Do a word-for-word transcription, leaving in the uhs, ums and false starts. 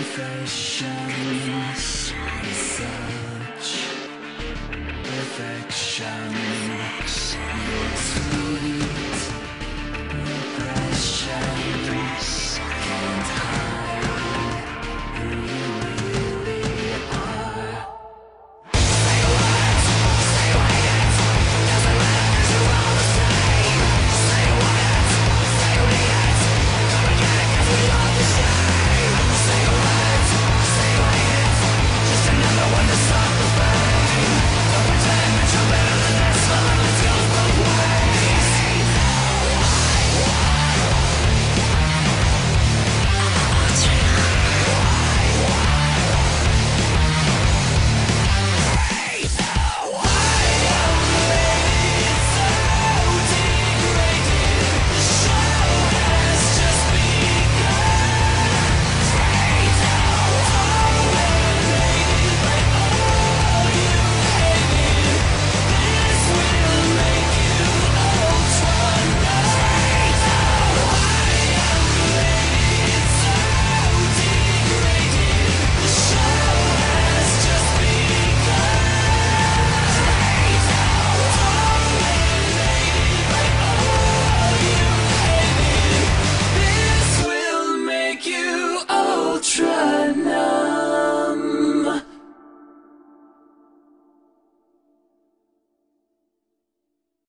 Confessions, such perfection, your sweet impressions.